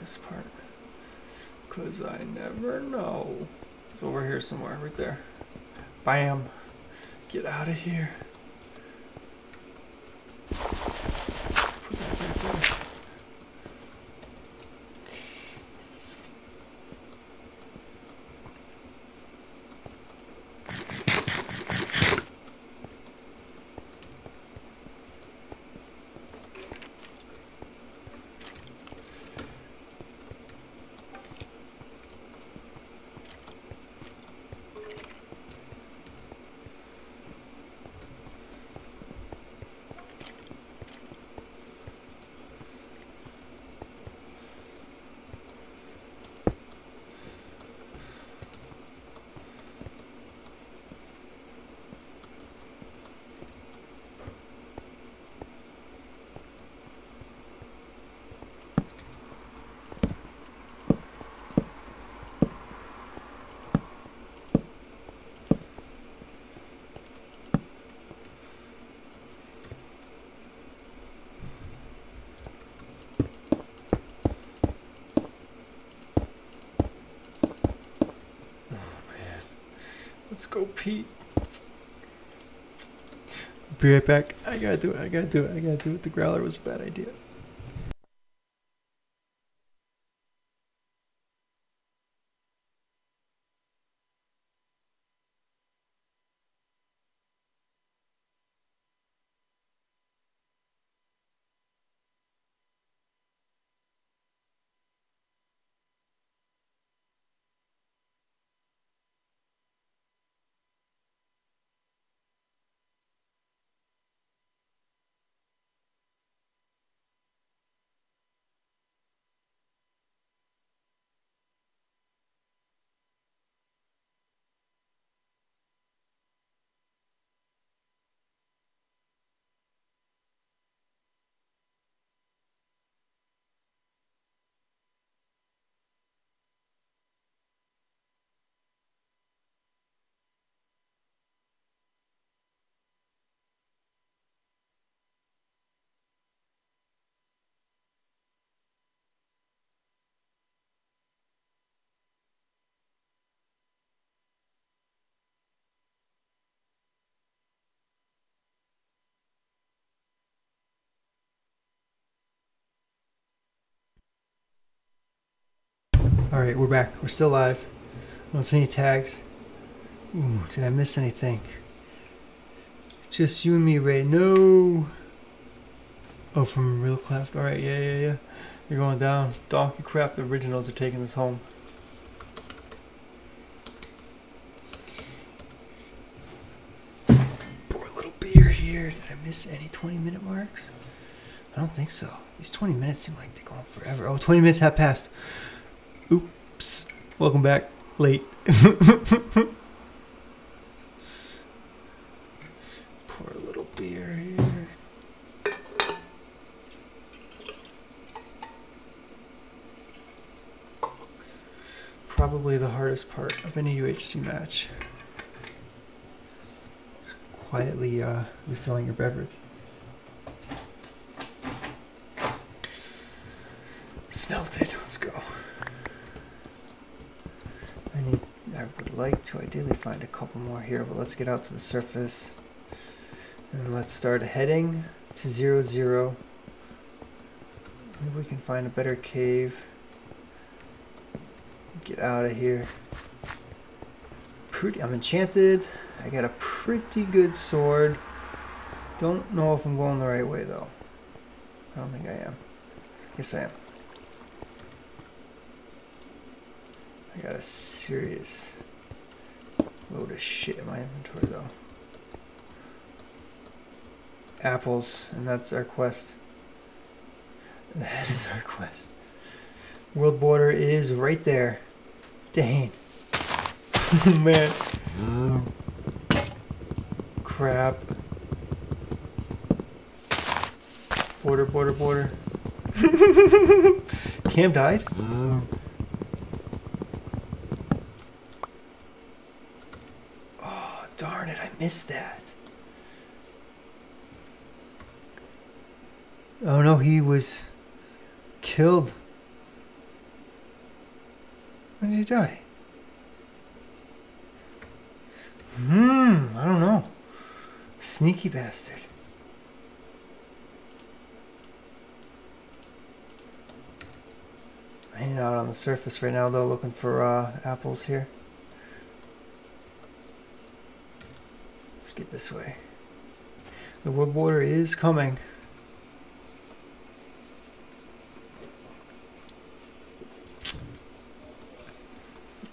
hardest part, because I never know. It's over here somewhere, right there. Bam! Get out of here. Put that right there. Let's go pee. Be right back. I gotta do it. The growler was a bad idea. Alright, we're back. We're still live. I don't see any tags. Ooh, did I miss anything? Just you and me, Ray. No! Oh, from Real Kraft. Alright, yeah. You're going down. Donkey Kraft originals are taking this home. Pour a little beer here. Did I miss any 20-minute marks? I don't think so. These 20 minutes seem like they're going forever. Oh, 20 minutes have passed. Oops. Welcome back. Late. Pour a little beer here. Probably the hardest part of any UHC match. It's quietly refilling your beverage. Smelted. Let's go. I would like to ideally find a couple more here, but let's get out to the surface and let's start heading to 00. Maybe we can find a better cave. Get out of here. I'm enchanted. I got a pretty good sword. Don't know if I'm going the right way though. I don't think I am. Yes, I am. I got a serious load of shit in my inventory though. Apples, and that's our quest. That is our quest. World border is right there. Dang. Man. No. Crap. Border. Cam died? No. Darn it, I missed that. Oh no, he was killed. When did he die? I don't know. Sneaky bastard. I'm hanging out on the surface right now though, looking for apples here. Let's get this way. The world border is coming.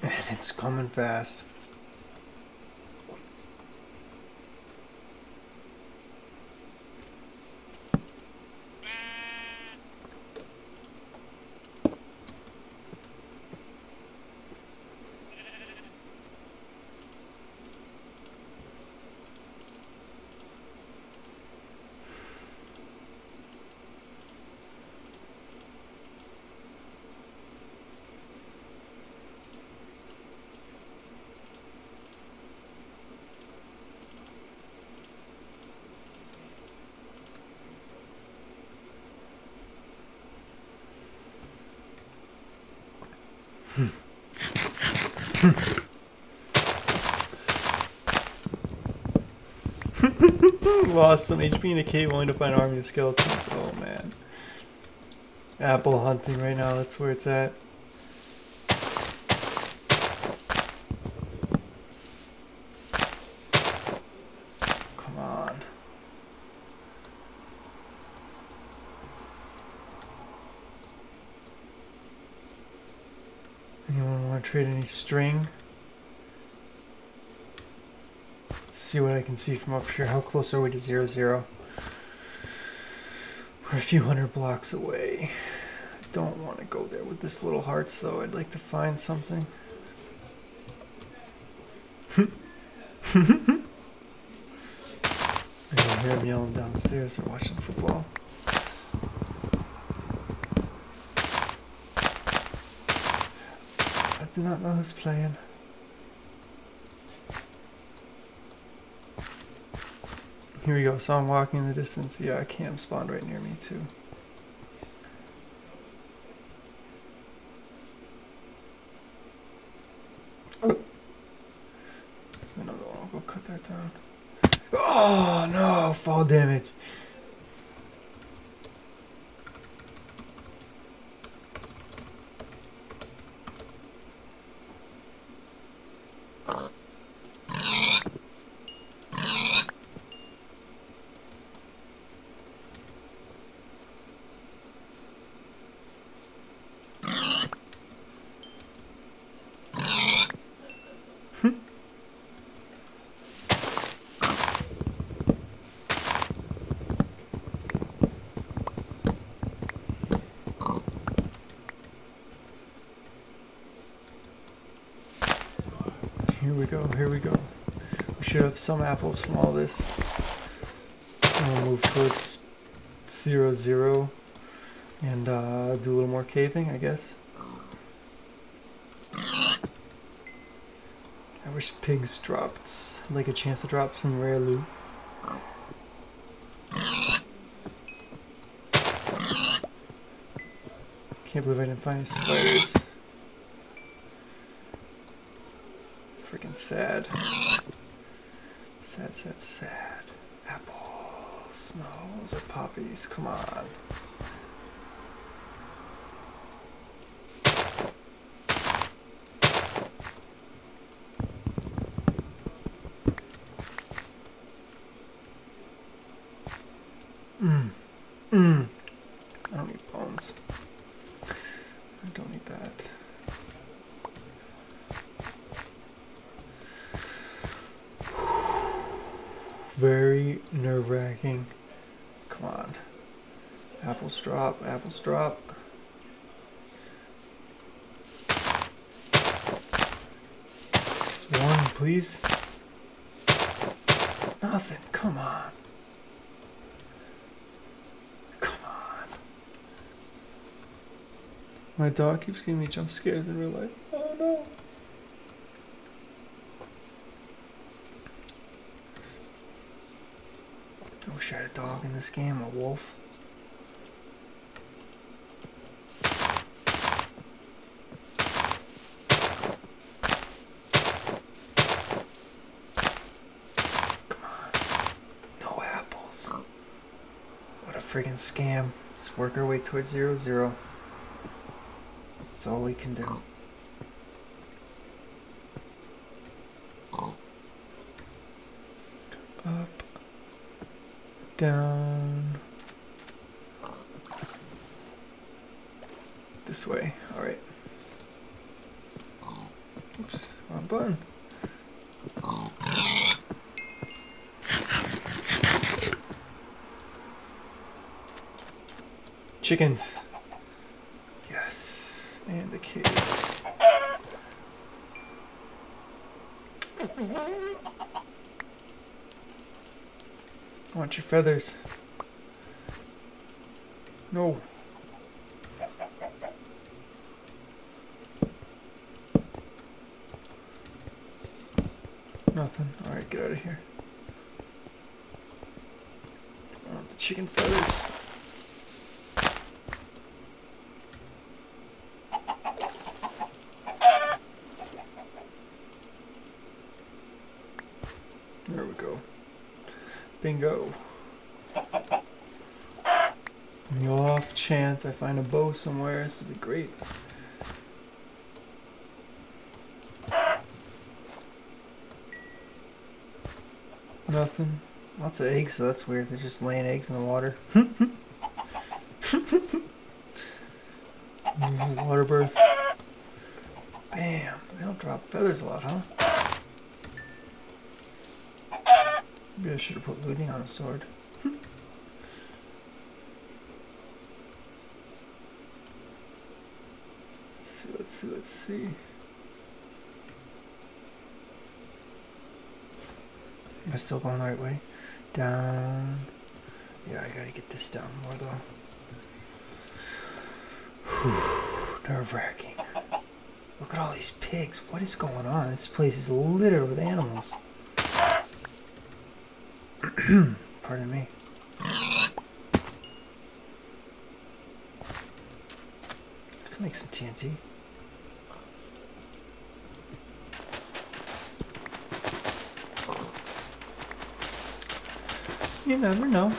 And it's coming fast. Lost some HP in a cave only to find an army of skeletons. Oh man. Apple hunting right now, that's where it's at. Come on. Anyone want to trade any string? See what I can see from up here. How close are we to 0-0? We're a few hundred blocks away. I don't want to go there with this little heart, so I'd like to find something. I can hear them yelling downstairs. They're watching football. I do not know who's playing. Here we go, so I'm walking in the distance. Yeah, a cam spawned right near me too. Oh. Another one, I'll go cut that down. Oh no, fall damage. Here we go. We should have some apples from all this. I'm gonna move towards 0-0 and do a little more caving, I guess. I wish pigs dropped. I'd like a chance to drop some rare loot. Can't believe I didn't find any spiders. Sad. Sad, sad, sad. Apples. No, those are poppies. Come on. I don't need bones. I don't need that. Very nerve-wracking. Come on. Apples drop, apples drop. Just one, please. Nothing, come on. Come on. My dog keeps giving me jump scares in real life. Oh no. I wish I had a dog in this game, a wolf. friggin' scam. Let's work our way towards 0-0. That's all we can do. Up, down, this way. All right. Oops, wrong button. Chickens. Yes, and a kid. I want your feathers. No. Nothing. Alright, get out of here. I want the chicken feathers. There we go. Bingo. On the off chance I find a bow somewhere, this would be great. Nothing. Lots of eggs, so that's weird. They're just laying eggs in the water. Water birth. Bam. They don't drop feathers a lot, huh? Maybe I should have put looting on a sword. Let's see, let's see, let's see. Am I still going the right way? Down. Yeah, I gotta get this down more though. Nerve-wracking. Look at all these pigs. What is going on? This place is littered with animals. Pardon me. I can make some TNT. You never know.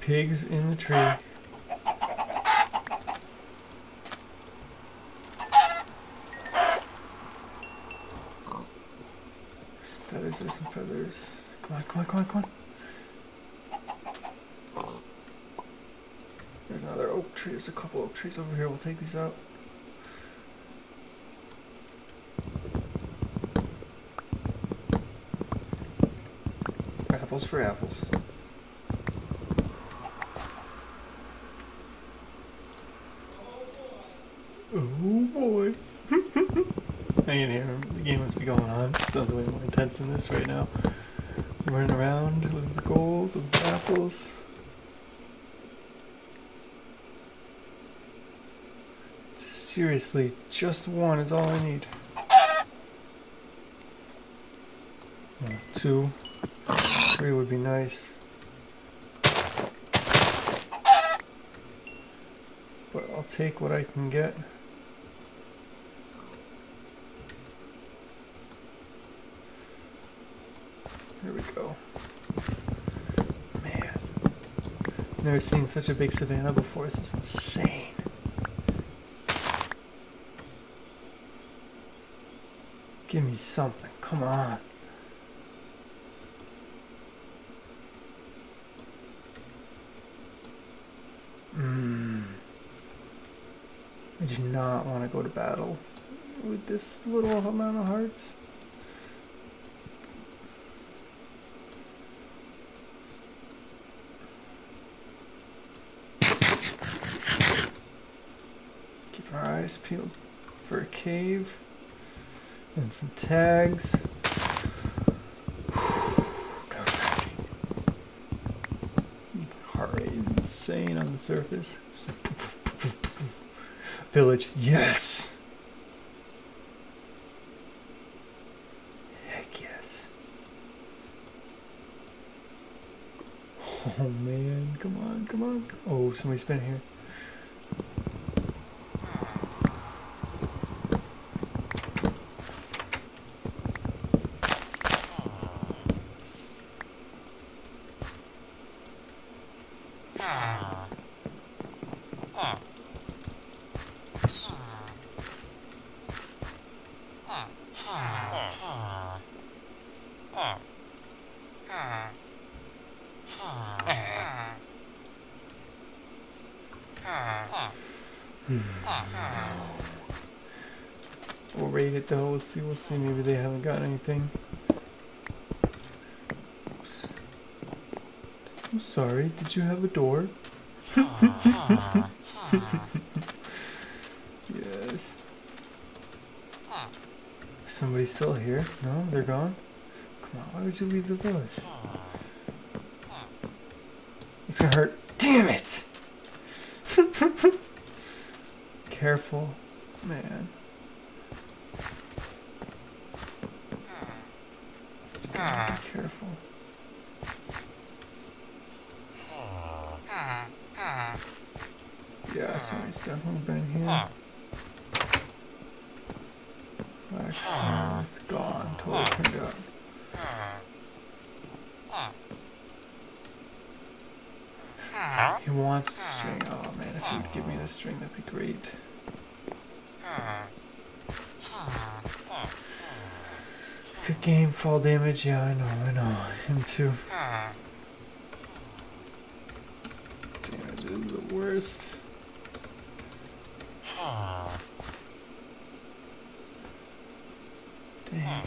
Pigs in the tree. Some feathers, there's some feathers. Come on, come on, come on, come on. There's a couple oak trees over here. We'll take these out. Apples for apples. Oh boy. I can hear him. The game must be going on. Sounds way more intense than this right now. Running around, looking for gold, looking for apples. Seriously, just one is all I need. Oh, two, three would be nice. But I'll take what I can get. Here we go. Man, never seen such a big savanna before. This is insane. Give me something, come on. I do not want to go to battle with this little amount of hearts. Keep our eyes peeled for a cave. And some tags. Heart rate is insane on the surface. Village, yes! Heck yes. Oh man, come on, come on. Oh, somebody's been here. We'll raid it though, we'll see, maybe they haven't got anything. Oops. I'm sorry, did you have a door? Yes. Is somebody still here? No, they're gone? Come on, why would you leave the village? It's gonna hurt. Damn it! Careful, man. Careful. Yeah, somebody's definitely been here. Blacksmith gone, totally turned up. He wants a string. Oh man, if he would give me the string, that'd be great. Good game, fall damage. Yeah, I know, him too. Damage is the worst. Dang.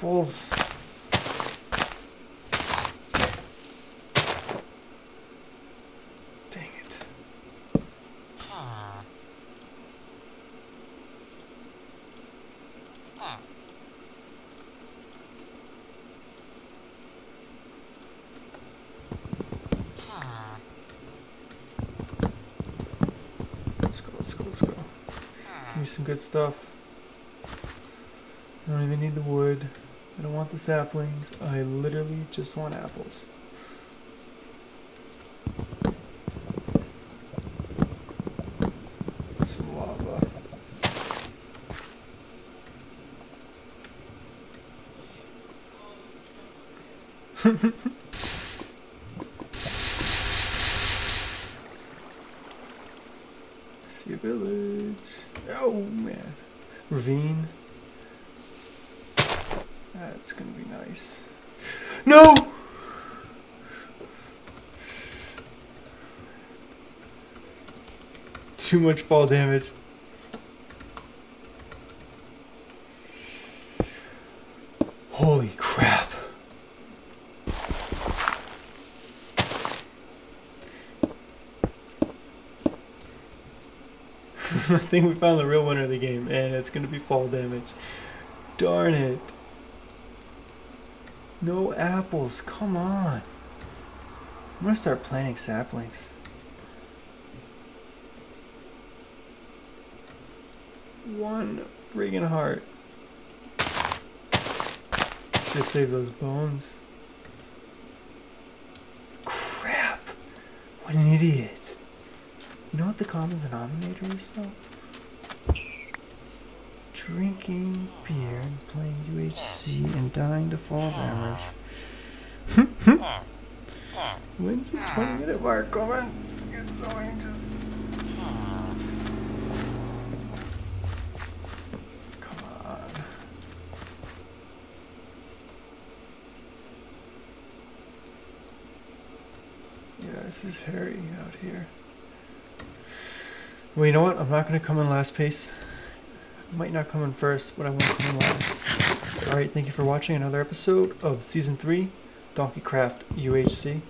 Apples. Dang it. Let's go, let's go, let's go. Give me some good stuff. I don't even need the wood. I don't want the saplings. I literally just want apples. Some lava. I see a village. Oh man. Ravine. That's gonna be nice. No! Too much fall damage. Holy crap. I think we found the real winner of the game, and it's gonna be fall damage. Darn it. No apples, come on. I'm gonna start planting saplings. One friggin' heart. Should save those bones. Crap, what an idiot. You know what the common denominator is though? Drinking beer and playing UHC and dying to fall damage. When's the 20-minute mark coming? I get so anxious. Come on. Yeah, this is hairy out here. Well, you know what? I'm not going to come in last place. Might not come in first, but I won't come in last. Alright, thank you for watching another episode of Season 3, Donkey Kraft UHC.